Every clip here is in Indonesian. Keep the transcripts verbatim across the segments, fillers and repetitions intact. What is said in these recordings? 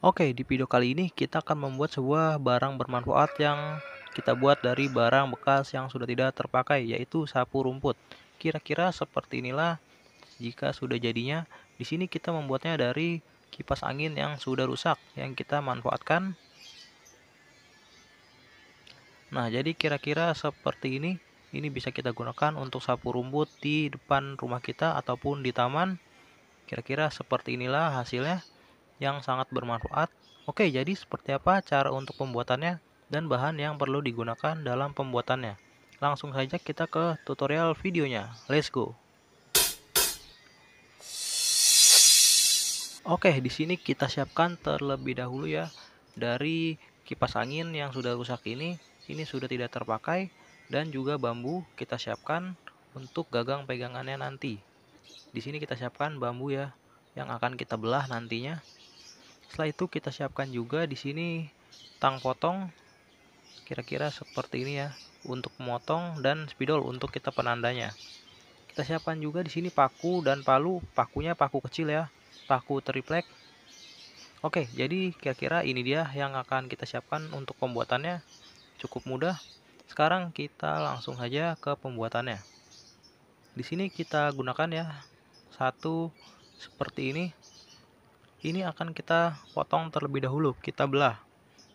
Oke, di video kali ini kita akan membuat sebuah barang bermanfaat yang kita buat dari barang bekas yang sudah tidak terpakai, yaitu sapu rumput. Kira-kira seperti inilah jika sudah jadinya. Di sini kita membuatnya dari kipas angin yang sudah rusak yang kita manfaatkan. Nah, jadi kira-kira seperti ini. Ini bisa kita gunakan untuk sapu rumput di depan rumah kita ataupun di taman. Kira-kira seperti inilah hasilnya, yang sangat bermanfaat. Oke, jadi seperti apa cara untuk pembuatannya dan bahan yang perlu digunakan dalam pembuatannya. Langsung saja kita ke tutorial videonya. Let's go. Oke, di sini kita siapkan terlebih dahulu ya dari kipas angin yang sudah rusak ini. Ini sudah tidak terpakai, dan juga bambu kita siapkan untuk gagang pegangannya nanti. Di sini kita siapkan bambu ya yang akan kita belah nantinya. Setelah itu kita siapkan juga di sini tang potong, kira-kira seperti ini ya, untuk memotong, dan spidol untuk kita penandanya. Kita siapkan juga di sini paku dan palu. Pakunya paku kecil ya, paku triplek. Oke, jadi kira-kira ini dia yang akan kita siapkan untuk pembuatannya. Cukup mudah. Sekarang kita langsung saja ke pembuatannya. Di sini kita gunakan ya satu seperti ini. Ini akan kita potong terlebih dahulu, kita belah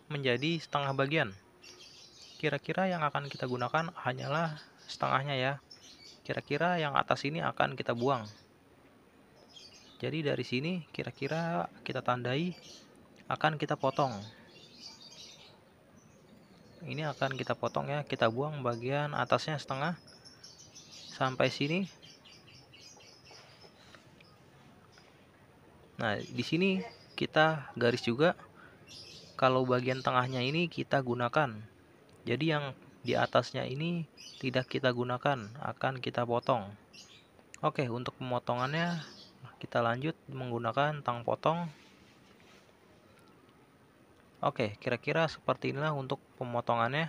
menjadi setengah bagian. Kira-kira yang akan kita gunakan hanyalah setengahnya ya. Kira-kira yang atas ini akan kita buang. Jadi dari sini kira-kira kita tandai akan kita potong. Ini akan kita potong ya, kita buang bagian atasnya setengah sampai sini. Nah, di sini kita garis juga. Kalau bagian tengahnya ini kita gunakan. Jadi yang di atasnya ini tidak kita gunakan, akan kita potong. Oke, untuk pemotongannya kita lanjut menggunakan tang potong. Oke, kira-kira seperti inilah untuk pemotongannya.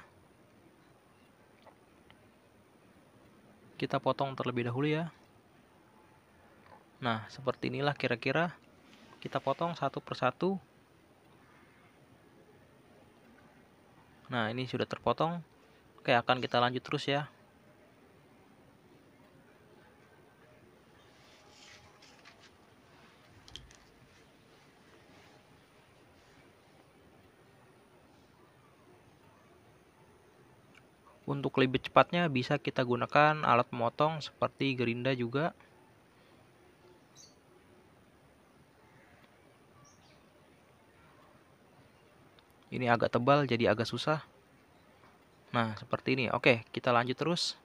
Kita potong terlebih dahulu ya. Nah, seperti inilah kira-kira. Kita potong satu persatu. Nah, ini sudah terpotong. Oke, akan kita lanjut terus ya. Untuk lebih cepatnya bisa kita gunakan alat pemotong seperti gerinda juga. Ini agak tebal jadi agak susah. Nah, seperti ini. Oke, kita lanjut terus.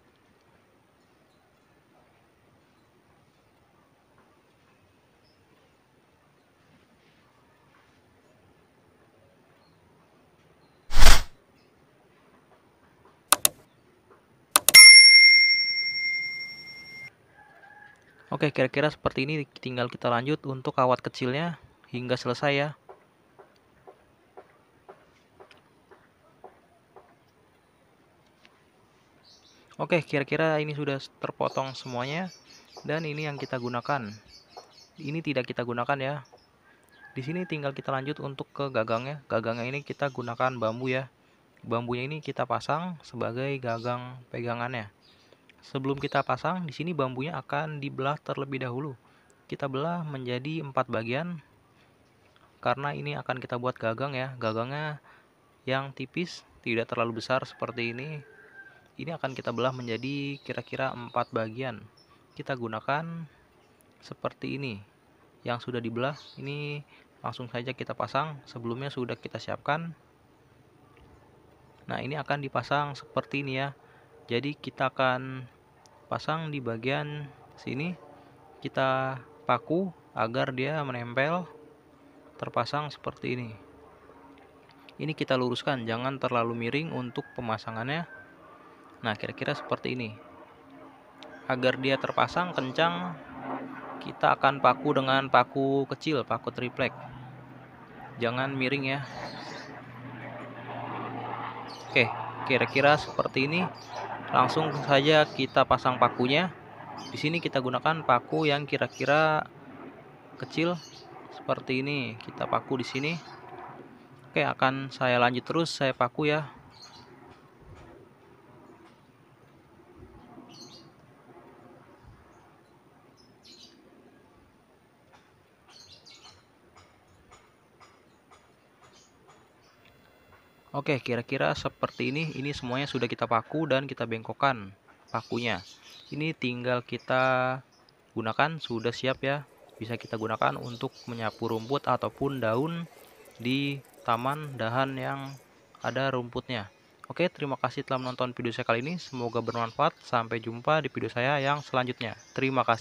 Oke, kira-kira seperti ini. Tinggal kita lanjut untuk kawat kecilnya hingga selesai ya. Oke, kira-kira ini sudah terpotong semuanya, dan ini yang kita gunakan. Ini tidak kita gunakan ya. Di sini tinggal kita lanjut untuk ke gagangnya. Gagangnya ini kita gunakan bambu ya. Bambunya ini kita pasang sebagai gagang pegangannya. Sebelum kita pasang, di sini bambunya akan dibelah terlebih dahulu. Kita belah menjadi empat bagian, karena ini akan kita buat gagang ya. Gagangnya yang tipis, tidak terlalu besar seperti ini. Ini akan kita belah menjadi kira-kira empat bagian. Kita gunakan seperti ini. Yang sudah dibelah ini langsung saja kita pasang. Sebelumnya sudah kita siapkan. Nah, ini akan dipasang seperti ini ya. Jadi kita akan pasang di bagian sini. Kita paku agar dia menempel, terpasang seperti ini. Ini kita luruskan, jangan terlalu miring untuk pemasangannya. Nah, kira-kira seperti ini. Agar dia terpasang kencang, kita akan paku dengan paku kecil, paku triplek. Jangan miring ya. Oke, kira-kira seperti ini. Langsung saja kita pasang pakunya. Di sini kita gunakan paku yang kira-kira kecil seperti ini. Kita paku di sini. Oke, akan saya lanjut terus, saya paku ya. Oke, kira-kira seperti ini. Ini semuanya sudah kita paku dan kita bengkokkan pakunya. Ini tinggal kita gunakan, sudah siap ya. Bisa kita gunakan untuk menyapu rumput ataupun daun di taman dahan yang ada rumputnya. Oke, terima kasih telah menonton video saya kali ini. Semoga bermanfaat. Sampai jumpa di video saya yang selanjutnya. Terima kasih.